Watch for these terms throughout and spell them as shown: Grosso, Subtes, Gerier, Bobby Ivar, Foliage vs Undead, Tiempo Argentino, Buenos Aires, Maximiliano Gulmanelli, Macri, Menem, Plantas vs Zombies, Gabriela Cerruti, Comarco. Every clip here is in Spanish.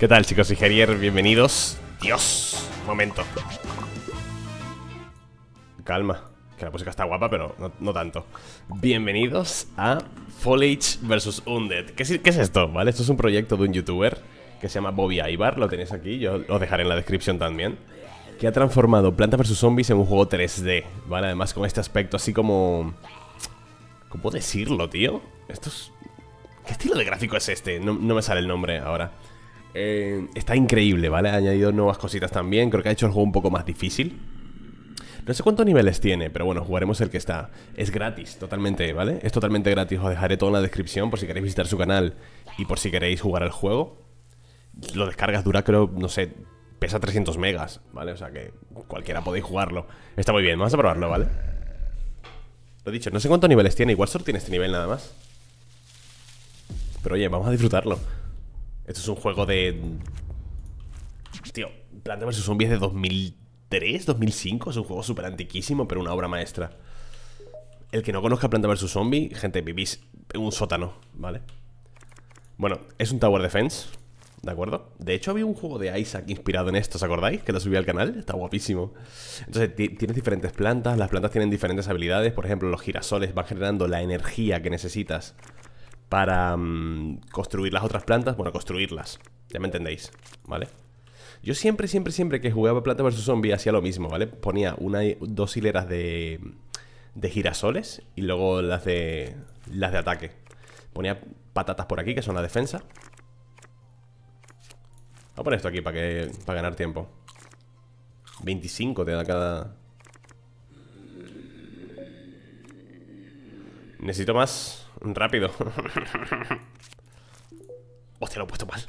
¿Qué tal, chicos? Soy Gerier, bienvenidos. Dios, momento. Calma, que la música está guapa, pero no tanto. Bienvenidos a Foliage vs Undead. ¿Qué es esto? ¿Vale? Esto es un proyecto de un youtuber que se llama Bobby Ivar, lo tenéis aquí, yo os dejaré en la descripción también, que ha transformado Plantas vs Zombies en un juego 3D, ¿vale? Además con este aspecto así como... ¿Cómo decirlo, tío? Esto es... ¿Qué estilo de gráfico es este? No me sale el nombre ahora. Está increíble, ¿vale? Ha añadido nuevas cositas también, creo que ha hecho el juego un poco más difícil. No sé cuántos niveles tiene, pero bueno, jugaremos el que está. Es gratis, totalmente, ¿vale? Es totalmente gratis, os dejaré todo en la descripción por si queréis visitar su canal y por si queréis jugar al juego. Lo descargas, dura creo, no sé, pesa 300 megas, ¿vale? O sea que cualquiera podéis jugarlo. Está muy bien, vamos a probarlo, ¿vale? Lo dicho, no sé cuántos niveles tiene, igual solo tiene este nivel nada más. Pero oye, vamos a disfrutarlo. Esto es un juego de... Tío, Plantas vs Zombies de 2003, 2005. Es un juego súper antiquísimo, pero una obra maestra. El que no conozca Plantas vs Zombies, gente, vivís en un sótano, ¿vale? Bueno, es un Tower Defense, ¿de acuerdo? De hecho, había un juego de Isaac inspirado en esto, ¿os acordáis? Que lo subí al canal, está guapísimo. Entonces, tienes diferentes plantas, las plantas tienen diferentes habilidades. Por ejemplo, los girasoles van generando la energía que necesitas para construir las otras plantas. Bueno, construirlas, ya me entendéis, ¿vale? Yo siempre que jugaba Plantas vs Zombies hacía lo mismo, ¿vale? Ponía dos hileras de girasoles y luego las de ataque. Ponía patatas por aquí, que son la defensa. Voy a poner esto aquí para ganar tiempo. 25 te da cada... Necesito más rápido. Hostia, lo he puesto mal.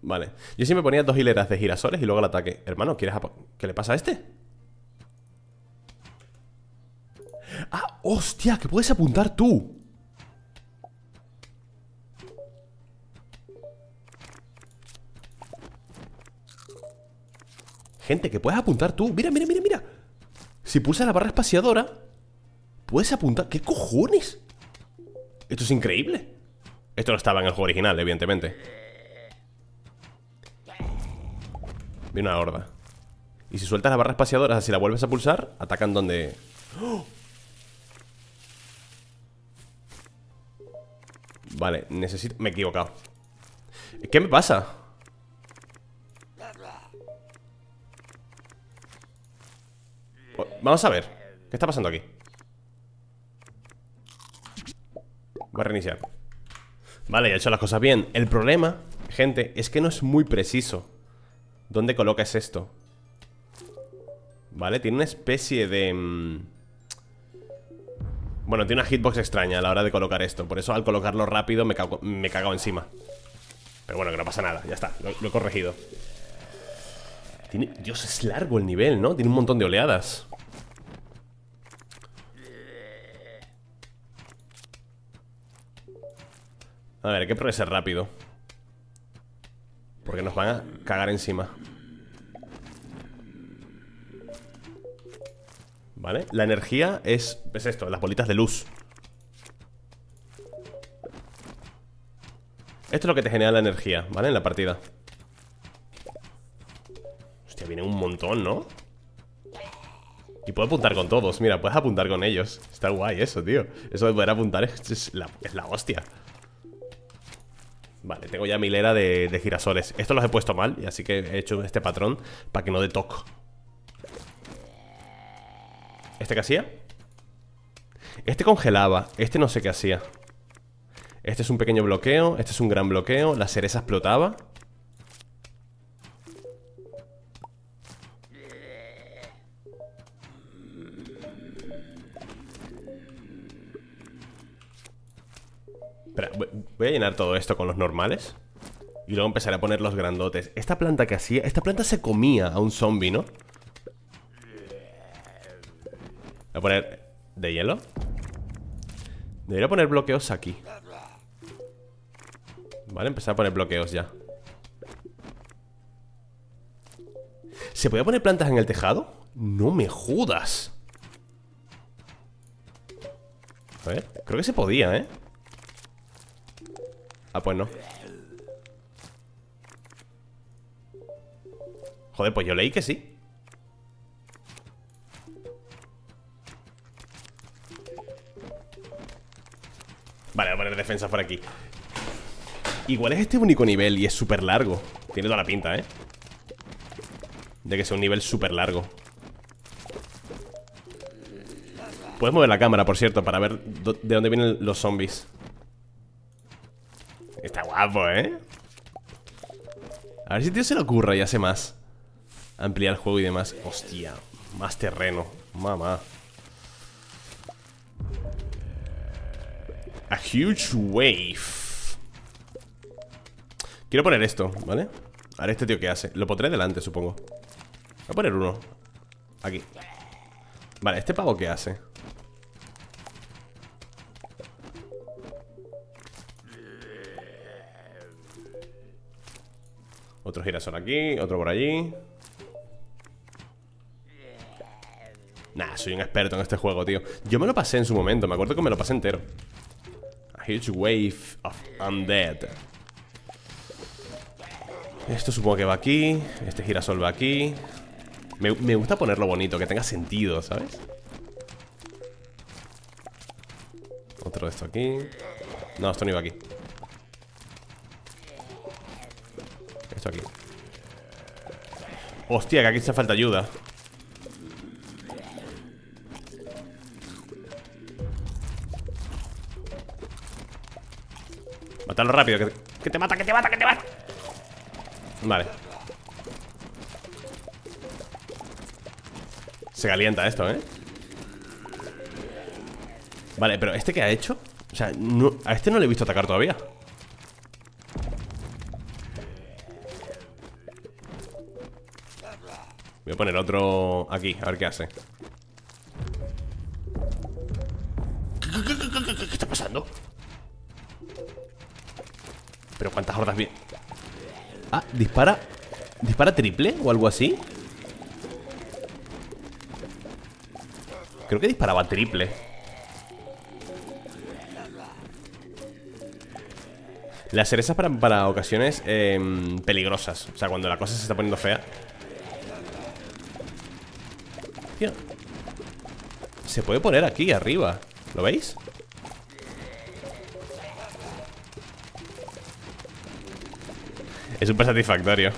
Vale, yo siempre ponía dos hileras de girasoles y luego el ataque. Hermano, ¿qué le pasa a este? Ah, hostia, que puedes apuntar tú. Gente, que puedes apuntar tú. Mira, mira, mira, mira. Si pulsas la barra espaciadora, puedes apuntar. ¿Qué cojones? Esto es increíble. Esto no estaba en el juego original, evidentemente. Vi una horda. Y si sueltas la barra espaciadora, si la vuelves a pulsar, atacan donde... ¡Oh! Vale, necesito... Me he equivocado. ¿Qué me pasa? Vamos a ver, ¿qué está pasando aquí? Voy a reiniciar. Vale, ya he hecho las cosas bien. El problema, gente, es que no es muy preciso dónde colocas esto, ¿vale? Tiene una especie de... Bueno, tiene una hitbox extraña a la hora de colocar esto. Por eso al colocarlo rápido me he cagado encima. Pero bueno, que no pasa nada, ya está, lo he corregido. Dios, es largo el nivel, ¿no? Tiene un montón de oleadas. A ver, hay que progresar rápido, porque nos van a cagar encima. ¿Vale? La energía es esto, las bolitas de luz. Esto es lo que te genera la energía, ¿vale? En la partida. Hostia, viene un montón, ¿no? Y puedo apuntar con todos. Mira, puedes apuntar con ellos. Está guay eso, tío. Eso de poder apuntar es la hostia. Vale, tengo ya mi hilera de girasoles. Estos los he puesto mal, y así que he hecho este patrón para que no dé toque. ¿Este qué hacía? Este congelaba. Este no sé qué hacía. Este es un pequeño bloqueo. Este es un gran bloqueo. La cereza explotaba. Espera, voy a llenar todo esto con los normales y luego empezaré a poner los grandotes. Esta planta que hacía... Esta planta se comía a un zombie, ¿no? Voy a poner... ¿De hielo? Debería poner bloqueos aquí. Vale, empezar a poner bloqueos ya. ¿Se podía poner plantas en el tejado? ¡No me jodas! A ver, creo que se podía, ¿eh? Ah, pues no. Joder, pues yo leí que sí. Vale, voy a poner defensa por aquí. Igual es este único nivel y es súper largo. Tiene toda la pinta, ¿eh? De que sea un nivel súper largo. Puedes mover la cámara, por cierto, para ver de dónde vienen los zombies. Está guapo, ¿eh? A ver si el tío se le ocurra y hace más. Ampliar el juego y demás. Hostia, más terreno. Mamá. A huge wave. Quiero poner esto, ¿vale? A ver este tío qué hace. Lo pondré delante, supongo. Voy a poner uno. Aquí. Vale, ¿este pavo qué hace? Otro girasol aquí, otro por allí. Nah, soy un experto en este juego, tío. Yo me lo pasé en su momento, me acuerdo que me lo pasé entero. A huge wave of undead. Esto supongo que va aquí. Este girasol va aquí. Me gusta ponerlo bonito, que tenga sentido, ¿sabes? Otro de esto aquí. No, esto no iba aquí. Esto aquí. Hostia, que aquí hace falta ayuda. Mátalo rápido, que te mata, que te mata, que te mata. Vale. Se calienta esto, ¿eh? Vale, pero ¿este qué ha hecho? O sea, no, a este no le he visto atacar todavía. Voy a poner otro aquí, a ver qué hace. ¿Qué está pasando? Pero cuántas hordas vienen. Ah, dispara. ¿Dispara triple o algo así? Creo que disparaba triple. Las cerezas para ocasiones peligrosas. O sea, cuando la cosa se está poniendo fea. Tío, se puede poner aquí arriba. ¿Lo veis? Es súper satisfactorio.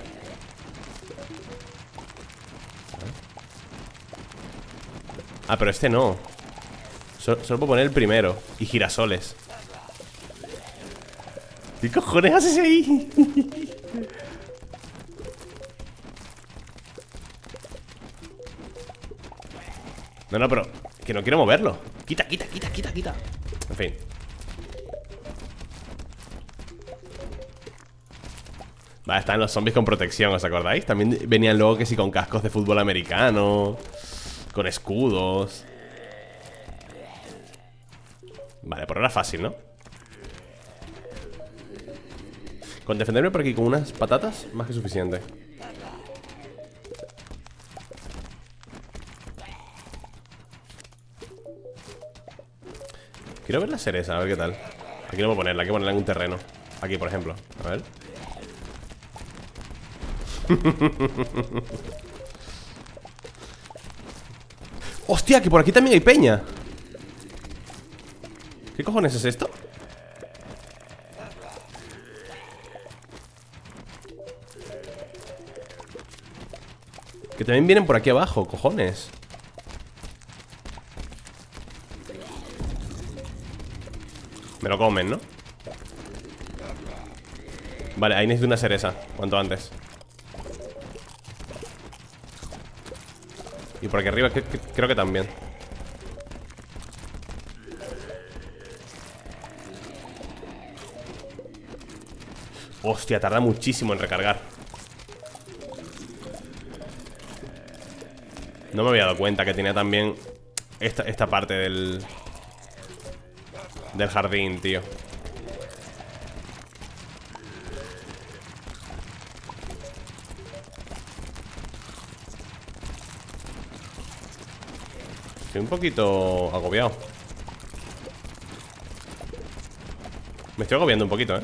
Ah, pero este no. Solo puedo poner el primero. Y girasoles. ¿Qué cojones haces ahí? No, no, pero que no quiero moverlo. Quita, quita, quita, quita, quita. En fin. Vale, estaban los zombies con protección, ¿os acordáis? También venían luego que sí con cascos de fútbol americano, con escudos. Vale, por ahora fácil, ¿no? Con defenderme por aquí con unas patatas, más que suficiente. Quiero ver la cereza, a ver qué tal. Aquí no voy a ponerla, hay que ponerla en un terreno. Aquí, por ejemplo, a ver. Hostia, que por aquí también hay peña. ¿Qué cojones es esto? Que también vienen por aquí abajo, cojones. Me lo comen, ¿no? Vale, ahí necesito una cereza, cuanto antes. Y por aquí arriba creo que también. Hostia, tarda muchísimo en recargar. No me había dado cuenta que tenía también esta parte del jardín, tío. Estoy un poquito agobiado. Me estoy agobiando un poquito, ¿eh?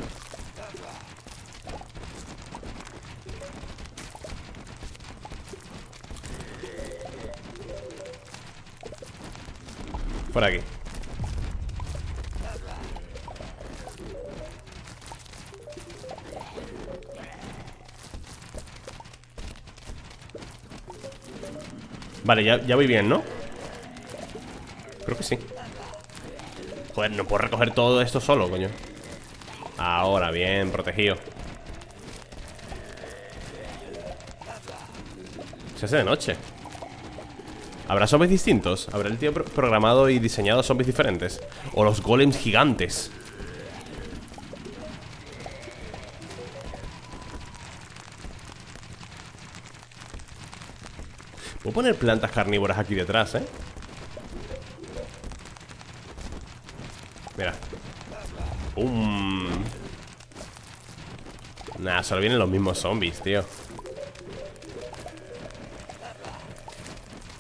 Por aquí. Vale, ya voy bien, ¿no? Creo que sí. Joder, no puedo recoger todo esto solo, coño. Ahora, bien, protegido. Se hace de noche. ¿Habrá zombies distintos? ¿Habrá el tío programado y diseñado zombies diferentes? ¿O los golems gigantes? Puedo poner plantas carnívoras aquí detrás, ¿eh? Mira. Nah, solo vienen los mismos zombies, tío.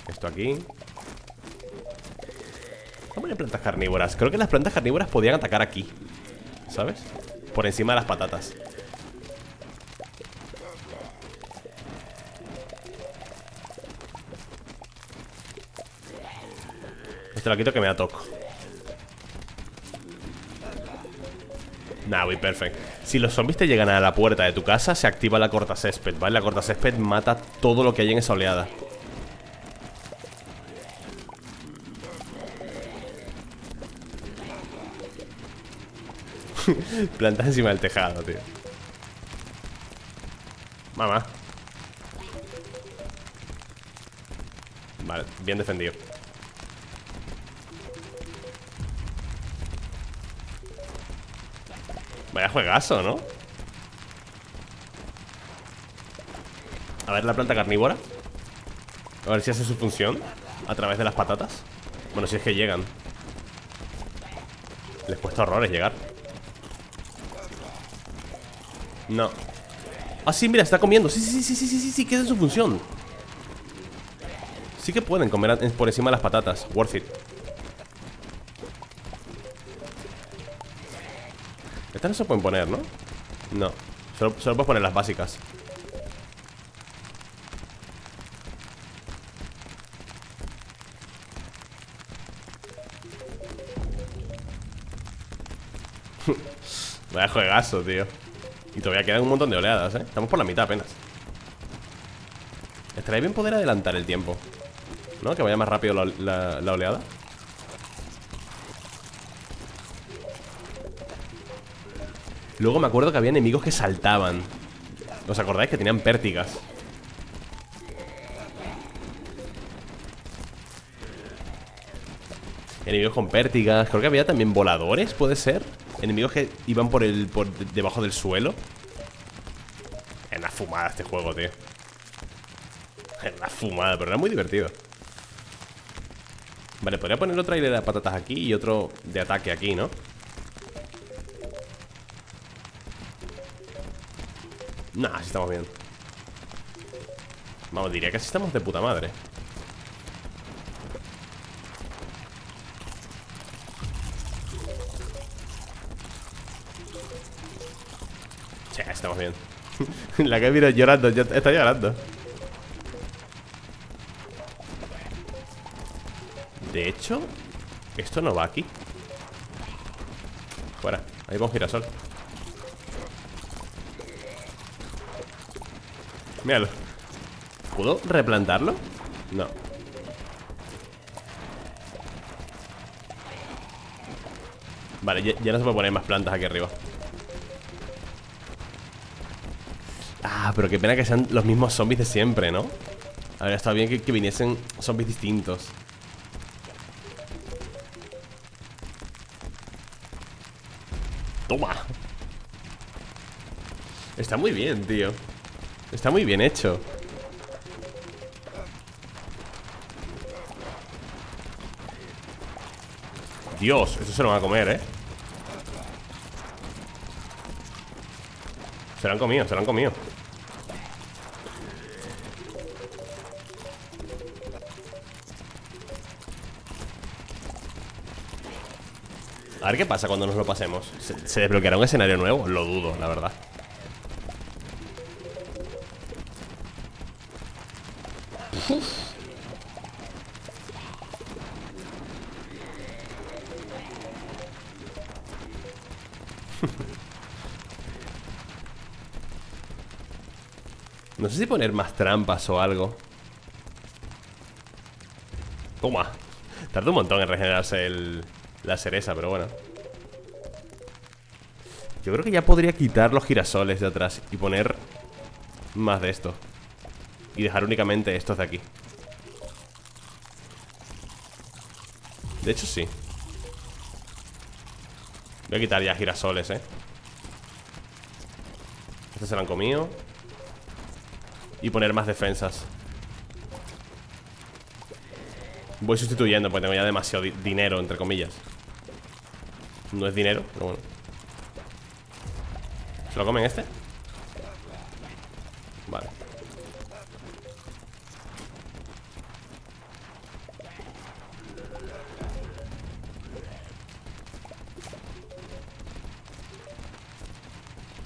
Esto aquí. Voy a poner plantas carnívoras. Creo que las plantas carnívoras podían atacar aquí, ¿sabes? Por encima de las patatas. Te lo quito que me da toco. Nah, voy perfecto. Si los zombies te llegan a la puerta de tu casa, se activa la corta césped, ¿vale? La corta césped mata todo lo que hay en esa oleada. Plantas encima del tejado, tío. Mamá. Vale, bien defendido. Vaya juegazo, ¿no? A ver la planta carnívora. A ver si hace su función a través de las patatas. Bueno, si es que llegan. Les cuesta horrores llegar. No. Ah, sí, mira, está comiendo. Sí, que es su función. Sí que pueden comer por encima de las patatas. Worth it. Estas no se pueden poner, ¿no? No, solo puedes poner las básicas. Vaya juegazo, tío. Y todavía quedan un montón de oleadas, ¿eh? Estamos por la mitad apenas. Estaría bien poder adelantar el tiempo, ¿no? Que vaya más rápido la oleada. Luego me acuerdo que había enemigos que saltaban. ¿Os acordáis que tenían pértigas? Enemigos con pértigas. Creo que había también voladores, ¿puede ser? Enemigos que iban por debajo del suelo. Era una fumada este juego, tío. Era una fumada, pero era muy divertido. Vale, podría poner otra hilera de patatas aquí y otro de ataque aquí, ¿no? Nah, sí estamos bien. Vamos, diría que así estamos de puta madre. Che, estamos bien. La que miro llorando, ya está llorando. De hecho, esto no va aquí. Fuera, ahí va un girasol. Míralo. ¿Puedo replantarlo? No. Vale, ya no se puede poner más plantas aquí arriba. Ah, pero qué pena que sean los mismos zombies de siempre, ¿no? Habría estado bien que viniesen zombies distintos. Toma. Está muy bien, tío. Está muy bien hecho. Dios, eso se lo van a comer, ¿eh? Se lo han comido, se lo han comido. A ver qué pasa cuando nos lo pasemos. ¿Se desbloqueará un escenario nuevo? Lo dudo, la verdad. No sé si poner más trampas o algo. Toma. Tarda un montón en regenerarse la cereza, pero bueno. Yo creo que ya podría quitar los girasoles de atrás y poner más de esto. Y dejar únicamente estos de aquí. De hecho, sí. Voy a quitar ya girasoles, Estos se lo han comido. Y poner más defensas. Voy sustituyendo porque tengo ya demasiado dinero, entre comillas. No es dinero, pero bueno. ¿Se lo comen este? Vale.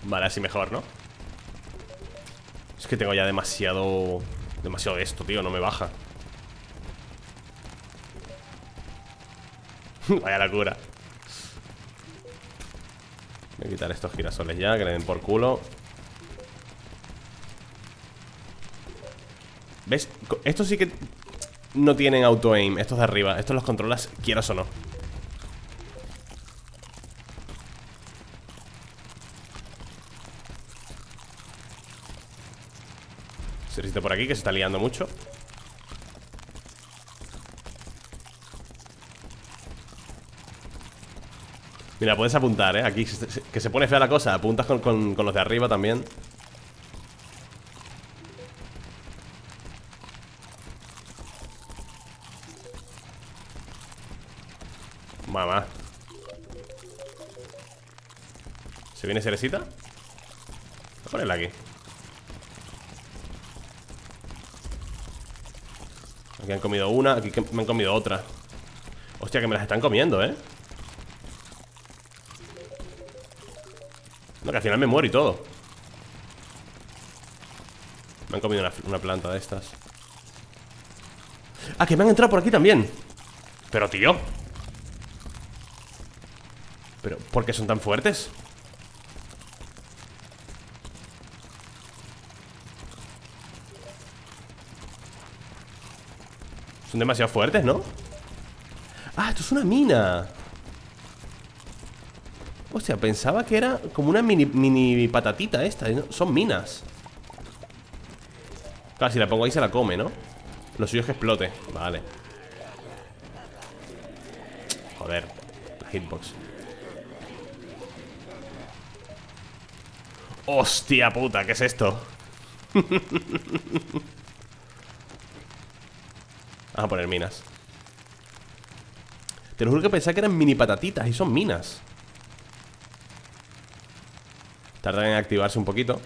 Vale, así mejor, ¿no? Es que tengo ya demasiado... Demasiado de esto, tío, no me baja. Vaya locura. Voy a quitar estos girasoles ya, que le den por culo. ¿Ves? Estos sí que no tienen auto-aim, estos de arriba. Estos los controlas, quieras o no. Se resiste por aquí, que se está liando mucho. Mira, puedes apuntar, aquí, que se pone fea la cosa. Apuntas con los de arriba también. Mamá. ¿Se viene cerecita? Voy a ponerla aquí. Aquí han comido una, aquí me han comido otra. Hostia, que me las están comiendo, no, que al final me muero y todo. Me han comido una planta de estas. Ah, que me han entrado por aquí también. Pero, tío. Pero, ¿por qué son tan fuertes? Son demasiado fuertes, ¿no? Ah, esto es una mina. Hostia, pensaba que era como una mini patatita esta, ¿no? Son minas. Claro, si la pongo ahí se la come, ¿no? Lo suyo es que explote, vale. Joder, la hitbox. Hostia puta, ¿qué es esto? Vamos a poner minas. Te lo juro que pensaba que eran mini patatitas y son minas. Tardan en activarse un poquito.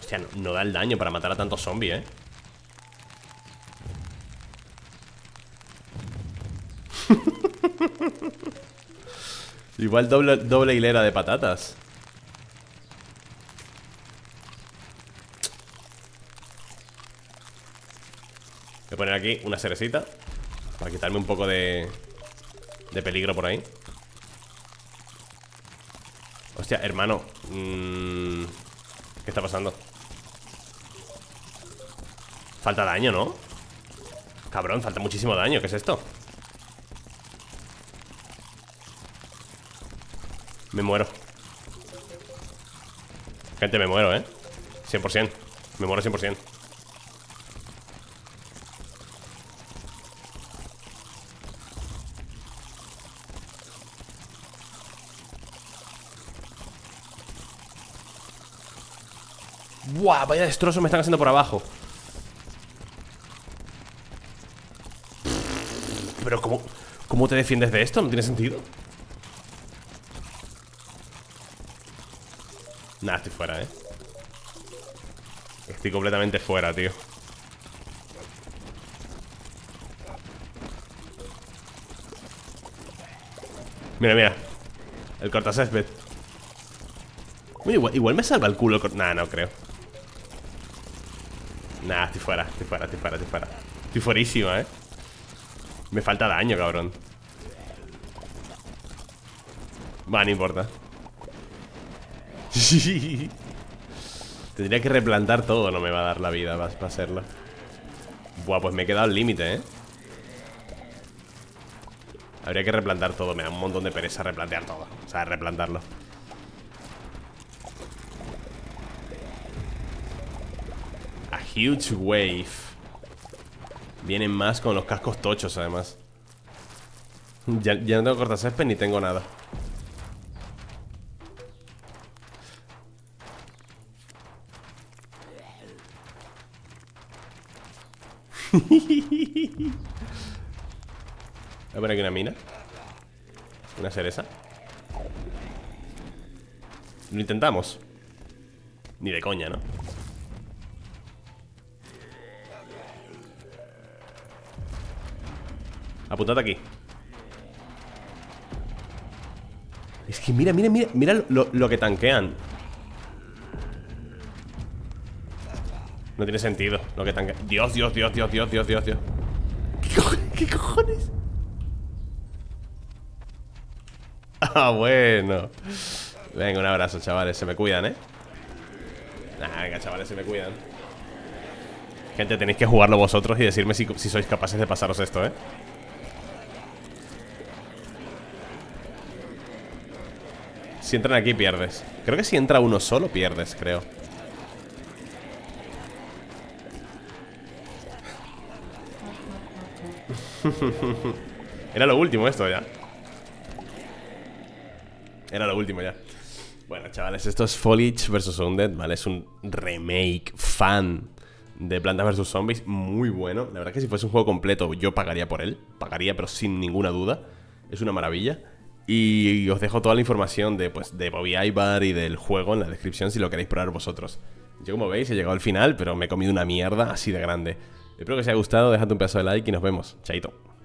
Hostia, no da el daño para matar a tantos zombies, Igual doble hilera de patatas. Voy a poner aquí una cerecita para quitarme un poco de peligro por ahí. Hostia, hermano. ¿Qué está pasando? Falta daño, ¿no? Cabrón, falta muchísimo daño. ¿Qué es esto? Me muero. Gente, me muero, 100%. Me muero 100%. ¡Buah! Vaya destrozo me están haciendo por abajo. Pero ¿cómo te defiendes de esto? No tiene sentido. Nah, estoy fuera, Estoy completamente fuera, tío. Mira, mira. El cortacésped. Igual me salva el culo. Nah, no creo. Nah, estoy fuera. Estoy fuerísima, Me falta daño, cabrón. Va, no importa. Tendría que replantar todo. No me va a dar la vida para hacerlo. Buah, pues me he quedado al límite, ¿eh? Habría que replantar todo. Me da un montón de pereza replantear todo. O sea, replantarlo. A huge wave. Vienen más con los cascos tochos, además. Ya no tengo cortacésped ni tengo nada. Voy a poner aquí una mina. Una cereza. Lo intentamos. Ni de coña, ¿no? Apuntad aquí. Es que mira, mira, mira. Mira lo que tanquean. No tiene sentido lo que tanque. Dios, Dios, Dios, Dios, Dios, Dios, Dios, Dios. ¿Qué cojones? ¿Qué cojones? Ah, bueno. Venga, un abrazo, chavales. Se me cuidan, ¿eh? Venga, chavales, se me cuidan. Gente, tenéis que jugarlo vosotros y decirme si sois capaces de pasaros esto, ¿eh? Si entran aquí, pierdes. Creo que si entra uno solo, pierdes, creo. Era lo último esto ya. Era lo último ya. Bueno, chavales, esto es Foliage vs Undead, ¿vale? Es un remake fan de Plantas vs Zombies. Muy bueno. La verdad que si fuese un juego completo yo pagaría por él. Pagaría, pero sin ninguna duda. Es una maravilla. Y os dejo toda la información de Bobby Ivar y del juego en la descripción si lo queréis probar vosotros. Yo, como veis, he llegado al final, pero me he comido una mierda así de grande. Espero que os haya gustado, dejad un pedazo de like y nos vemos. Chaito.